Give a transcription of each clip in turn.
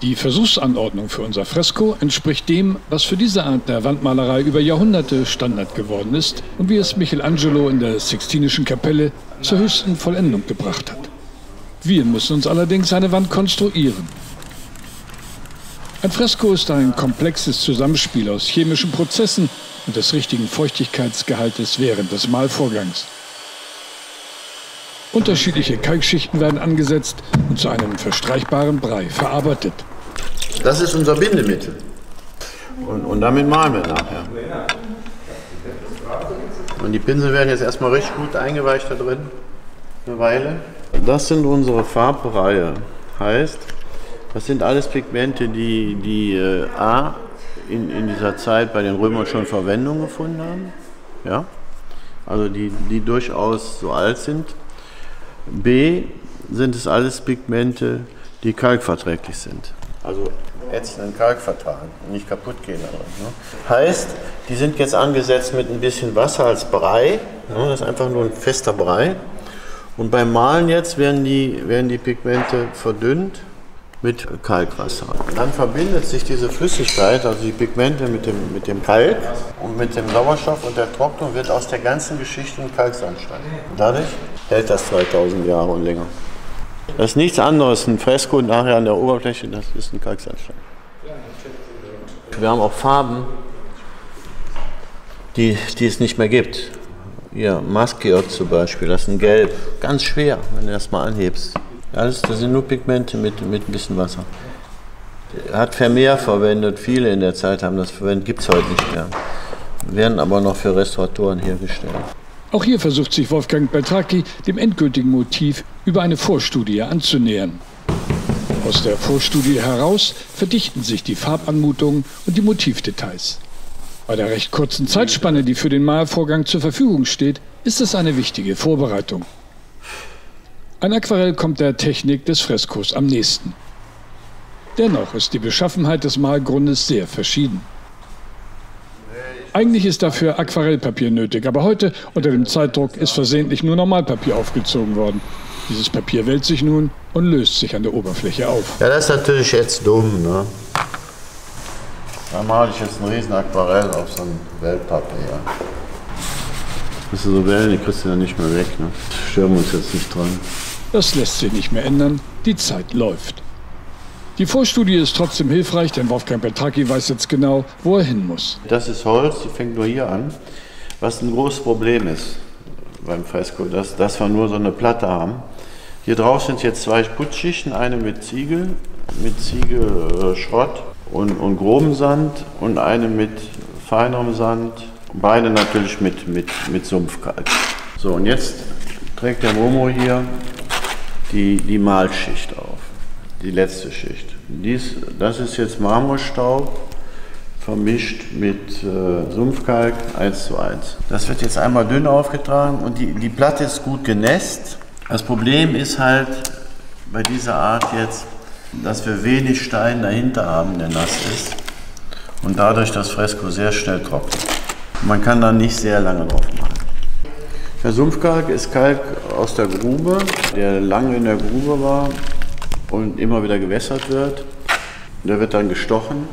Die Versuchsanordnung für unser Fresko entspricht dem, was für diese Art der Wandmalerei über Jahrhunderte Standard geworden ist und wie es Michelangelo in der Sixtinischen Kapelle zur höchsten Vollendung gebracht hat. Wir müssen uns allerdings eine Wand konstruieren. Ein Fresko ist ein komplexes Zusammenspiel aus chemischen Prozessen und des richtigen Feuchtigkeitsgehaltes während des Malvorgangs. Unterschiedliche Kalkschichten werden angesetzt und zu einem verstreichbaren Brei verarbeitet. Das ist unser Bindemittel. Und damit malen wir nachher. Und die Pinsel werden jetzt erstmal recht gut eingeweicht da drin. Eine Weile. Das sind unsere Farbreihe. Heißt, das sind alles Pigmente, die in dieser Zeit bei den Römern schon Verwendung gefunden haben. Ja? Also die durchaus so alt sind. B sind es alles Pigmente, die kalkverträglich sind. Also ätzend in Kalk vertragen, nicht kaputt gehen. Ne? Heißt, die sind jetzt angesetzt mit ein bisschen Wasser als Brei. Ne? Das ist einfach nur ein fester Brei. Und beim Malen jetzt werden die Pigmente verdünnt mit Kalkwasser. Dann verbindet sich diese Flüssigkeit, also die Pigmente mit dem Kalk und mit dem Sauerstoff und der Trocknung wird aus der ganzen Geschichte ein Kalksandstein. Dadurch hält das 2000 Jahre und länger. Das ist nichts anderes, ein Fresko nachher an der Oberfläche, das ist ein Kalksandstein. Wir haben auch Farben, die es nicht mehr gibt. Hier, Maskeot zum Beispiel, das ist ein Gelb, ganz schwer, wenn du das mal anhebst. Alles, das sind nur Pigmente mit ein bisschen Wasser. Hat Vermeer verwendet, viele in der Zeit haben das verwendet, gibt es heute nicht mehr. Werden aber noch für Restauratoren hergestellt. Auch hier versucht sich Wolfgang Beltracchi, dem endgültigen Motiv über eine Vorstudie anzunähern. Aus der Vorstudie heraus verdichten sich die Farbanmutungen und die Motivdetails. Bei der recht kurzen Zeitspanne, die für den Malvorgang zur Verfügung steht, ist es eine wichtige Vorbereitung. Ein Aquarell kommt der Technik des Freskos am nächsten. Dennoch ist die Beschaffenheit des Malgrundes sehr verschieden. Eigentlich ist dafür Aquarellpapier nötig, aber heute unter dem Zeitdruck ist versehentlich nur Normalpapier aufgezogen worden. Dieses Papier wälzt sich nun und löst sich an der Oberfläche auf. Ja, das ist natürlich jetzt dumm, ne? Da male ich jetzt ein riesen Aquarell auf so ein Wellpapier. Das sind so Wellen, die kriegst du dann nicht mehr weg. Ne? Stören wir uns jetzt nicht dran. Das lässt sich nicht mehr ändern. Die Zeit läuft. Die Vorstudie ist trotzdem hilfreich, denn Wolfgang Beltracchi weiß jetzt genau, wo er hin muss. Das ist Holz, die fängt nur hier an. Was ein großes Problem ist beim Fresko, dass wir nur so eine Platte haben. Hier drauf sind jetzt zwei Putzschichten, eine mit Ziegelschrott und grobem Sand und eine mit feinerem Sand. Beide natürlich mit Sumpfkalk. So, und jetzt trägt der Momo hier die Malschicht auf, die letzte Schicht. Das ist jetzt Marmorstaub vermischt mit Sumpfkalk 1:1. Das wird jetzt einmal dünn aufgetragen und die Platte ist gut genässt. Das Problem ist halt bei dieser Art jetzt, dass wir wenig Stein dahinter haben, der nass ist und dadurch das Fresko sehr schnell trocknet. Man kann da nicht sehr lange drauf machen. Der Sumpfkalk ist Kalk aus der Grube, der lange in der Grube war und immer wieder gewässert wird. Der wird dann gestochen,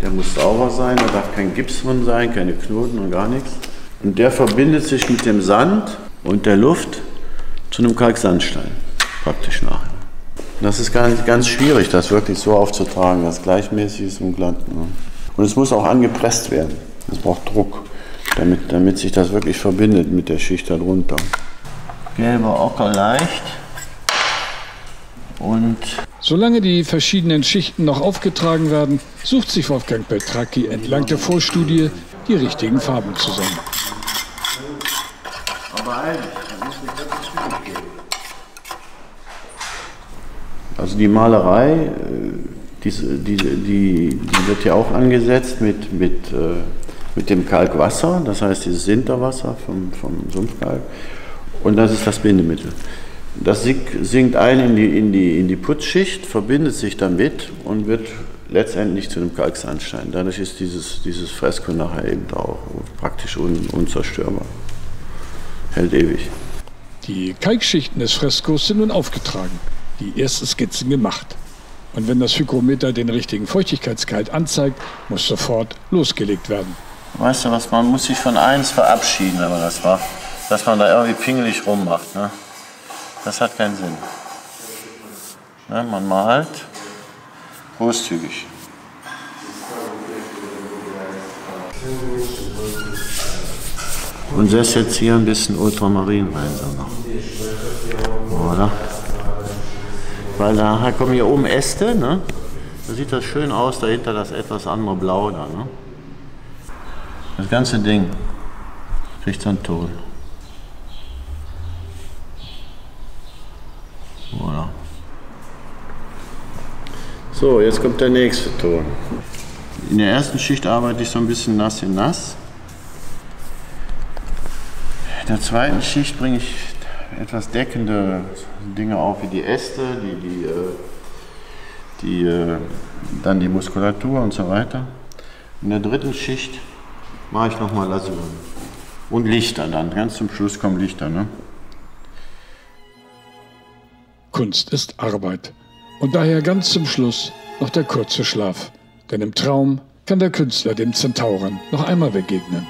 der muss sauber sein, da darf kein Gips drin sein, keine Knoten und gar nichts. Und der verbindet sich mit dem Sand und der Luft zu einem Kalksandstein, praktisch nachher. Das ist gar nicht ganz schwierig, das wirklich so aufzutragen, dass gleichmäßig ist und glatt. Und es muss auch angepresst werden, es braucht Druck. Damit sich das wirklich verbindet mit der Schicht darunter. Gelber Ocker leicht. Und solange die verschiedenen Schichten noch aufgetragen werden, sucht sich Wolfgang Beltracchi entlang der Vorstudie die richtigen Farben zusammen. Aber eigentlich, da muss nicht wirklich viel geben. Also die Malerei, die wird ja auch angesetzt mit dem Kalkwasser, das heißt dieses Sinterwasser vom Sumpfkalk. Und das ist das Bindemittel. Das sinkt ein in die Putzschicht, verbindet sich damit und wird letztendlich zu einem Kalksandstein. Dadurch ist dieses Fresko nachher eben auch praktisch unzerstörbar. Hält ewig. Die Kalkschichten des Freskos sind nun aufgetragen, die ersten Skizzen gemacht. Und wenn das Hygrometer den richtigen Feuchtigkeitsgehalt anzeigt, muss sofort losgelegt werden. Weißt du was, man muss sich von eins verabschieden, wenn man das macht. Dass man da irgendwie pingelig rummacht, ne? Das hat keinen Sinn. Ne? Man malt großzügig. Und setzt jetzt hier ein bisschen Ultramarin rein, so noch. Oder? Weil da kommen hier oben Äste, ne? Da sieht das schön aus, dahinter das etwas andere Blau da, ne? Das ganze Ding kriegt so einen Ton. Voilà. So, jetzt kommt der nächste Ton. In der ersten Schicht arbeite ich so ein bisschen nass in nass. In der zweiten Schicht bringe ich etwas deckende Dinge auf, wie die Äste, dann die Muskulatur und so weiter. In der dritten Schicht mache ich nochmal Lasur. Und Lichter dann, ganz zum Schluss kommen Lichter, ne? Kunst ist Arbeit. Und daher ganz zum Schluss noch der kurze Schlaf. Denn im Traum kann der Künstler dem Zentauren noch einmal begegnen.